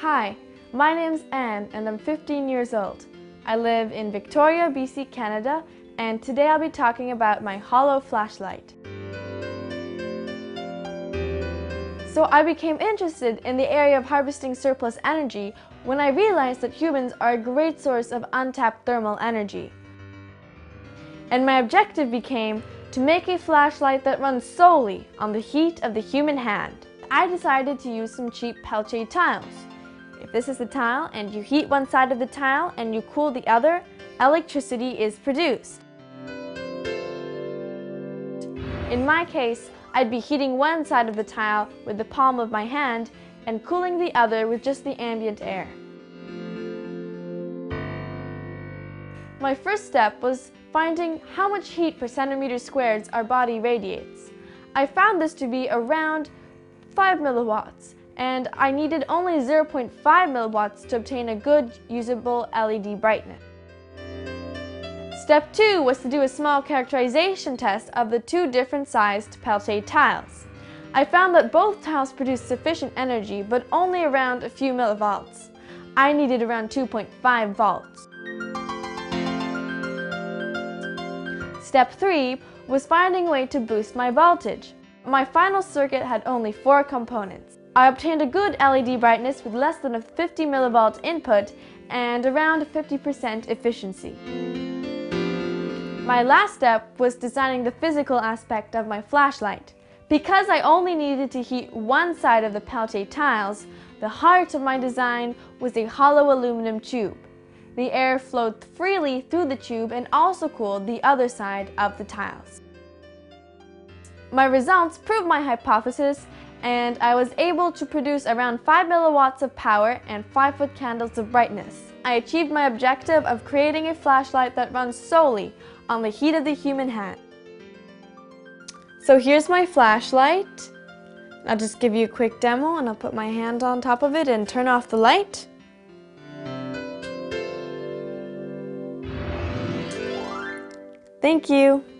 Hi, my name's Anne and I'm 15 years old. I live in Victoria, BC, Canada, and today I'll be talking about my hollow flashlight. So I became interested in the area of harvesting surplus energy when I realized that humans are a great source of untapped thermal energy. And my objective became to make a flashlight that runs solely on the heat of the human hand. I decided to use some cheap Peltier tiles. If this is the tile and you heat one side of the tile and you cool the other, electricity is produced. In my case, I'd be heating one side of the tile with the palm of my hand and cooling the other with just the ambient air. My first step was finding how much heat per centimeter squared our body radiates. I found this to be around 5 milliwatts, and I needed only 0.5 milliwatts to obtain a good, usable LED brightness. Step 2 was to do a small characterization test of the two different sized Peltier tiles. I found that both tiles produced sufficient energy, but only around a few millivolts. I needed around 2.5 volts. Step 3 was finding a way to boost my voltage. My final circuit had only 4 components. I obtained a good LED brightness with less than a 50 millivolt input and around 50% efficiency. My last step was designing the physical aspect of my flashlight. Because I only needed to heat one side of the Peltier tiles, the heart of my design was a hollow aluminum tube. The air flowed freely through the tube and also cooled the other side of the tiles. My results proved my hypothesis, and I was able to produce around 5 milliwatts of power and 5-foot candles of brightness. I achieved my objective of creating a flashlight that runs solely on the heat of the human hand. So here's my flashlight. I'll just give you a quick demo, and I'll put my hand on top of it and turn off the light. Thank you.